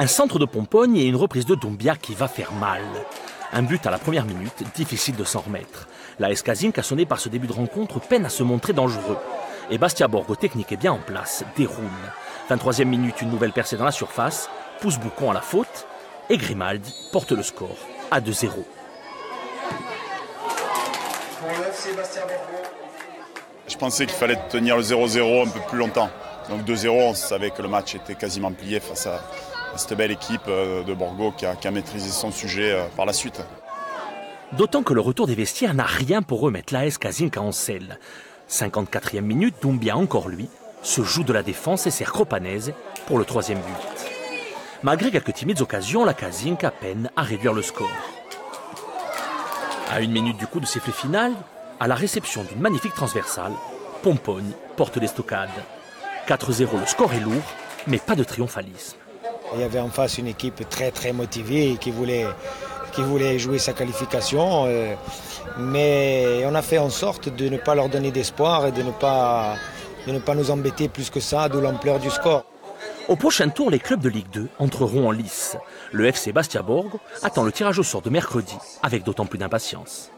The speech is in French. Un centre de Pomponi et une reprise de Dumbia qui va faire mal. Un but à la première minute, difficile de s'en remettre. La AS Casinca, sonné par ce début de rencontre, peine à se montrer dangereux. Et Bastia-Borgo, technique et bien en place, déroule. 23e minute, une nouvelle percée dans la surface. Pousse Boucon à la faute. Et Grimaldi porte le score à 2-0. Je pensais qu'il fallait tenir le 0-0 un peu plus longtemps. Donc 2-0, on savait que le match était quasiment plié face à cette belle équipe de Borgo qui a maîtrisé son sujet par la suite. D'autant que le retour des vestiaires n'a rien pour remettre l'AS Casinca en selle. 54e minute, Dumbia, encore lui, se joue de la défense et sert Cropanèse pour le 3e but. Malgré quelques timides occasions, la Casinca peine à réduire le score. À une minute du coup de sifflet final, à la réception d'une magnifique transversale, Pomponi porte l'estocade. 4-0, le score est lourd, mais pas de triomphalisme. Il y avait en face une équipe très très motivée qui voulait jouer sa qualification, mais on a fait en sorte de ne pas leur donner d'espoir et de ne pas nous embêter plus que ça, d'où l'ampleur du score. Au prochain tour, les clubs de Ligue 2 entreront en lice. Le FC Bastia-Borgo attend le tirage au sort de mercredi avec d'autant plus d'impatience.